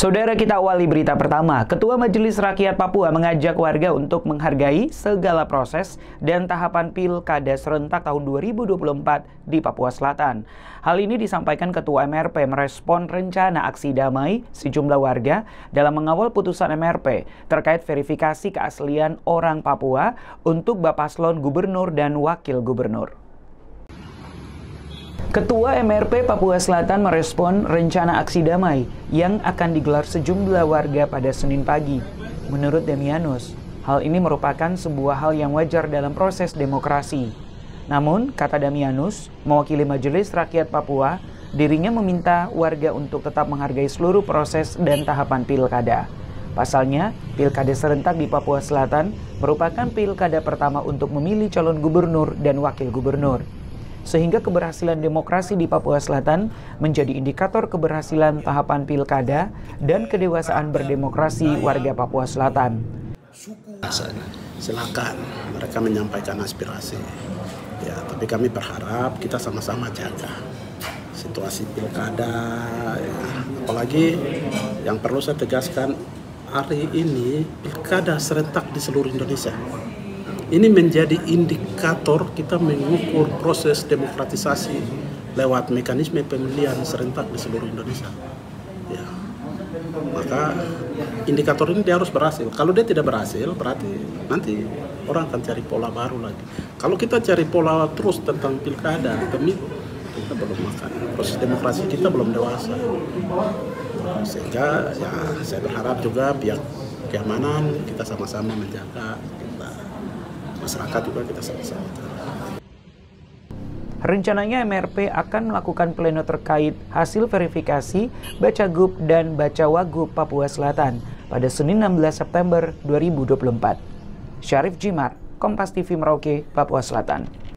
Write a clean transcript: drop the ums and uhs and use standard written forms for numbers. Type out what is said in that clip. Saudara, kita awali berita pertama. Ketua Majelis Rakyat Papua mengajak warga untuk menghargai segala proses dan tahapan Pilkada Serentak tahun 2024 di Papua Selatan. Hal ini disampaikan Ketua MRP merespon rencana aksi damai sejumlah warga dalam mengawal putusan MRP terkait verifikasi keaslian orang Papua untuk Bapaslon Gubernur dan Wakil Gubernur. Ketua MRP Papua Selatan merespon rencana aksi damai yang akan digelar sejumlah warga pada Senin pagi. Menurut Damianus, hal ini merupakan sebuah hal yang wajar dalam proses demokrasi. Namun, kata Damianus, mewakili Majelis Rakyat Papua, dirinya meminta warga untuk tetap menghargai seluruh proses dan tahapan pilkada. Pasalnya, Pilkada Serentak di Papua Selatan merupakan pilkada pertama untuk memilih calon gubernur dan wakil gubernur, sehingga keberhasilan demokrasi di Papua Selatan menjadi indikator keberhasilan tahapan pilkada dan kedewasaan berdemokrasi warga Papua Selatan. Silakan mereka menyampaikan aspirasi, ya, tapi kami berharap kita sama-sama jaga situasi pilkada, ya. Apalagi yang perlu saya tegaskan, hari ini pilkada serentak di seluruh Indonesia. Ini menjadi indikator kita mengukur proses demokratisasi lewat mekanisme pemilihan serentak di seluruh Indonesia. Ya. Maka indikator ini dia harus berhasil. Kalau dia tidak berhasil, berarti nanti orang akan cari pola baru lagi. Kalau kita cari pola terus tentang pilkada, pemilu, kita belum makan. Proses demokrasi kita belum dewasa. Sehingga ya, saya berharap juga pihak keamanan kita sama-sama menjaga, masyarakat juga kita sama-sama. Rencananya MRP akan melakukan pleno terkait hasil verifikasi Bacagup dan Bacawagup Papua Selatan pada Senin 16 September 2024. Syarif Jimar, Kompas TV Merauke, Papua Selatan.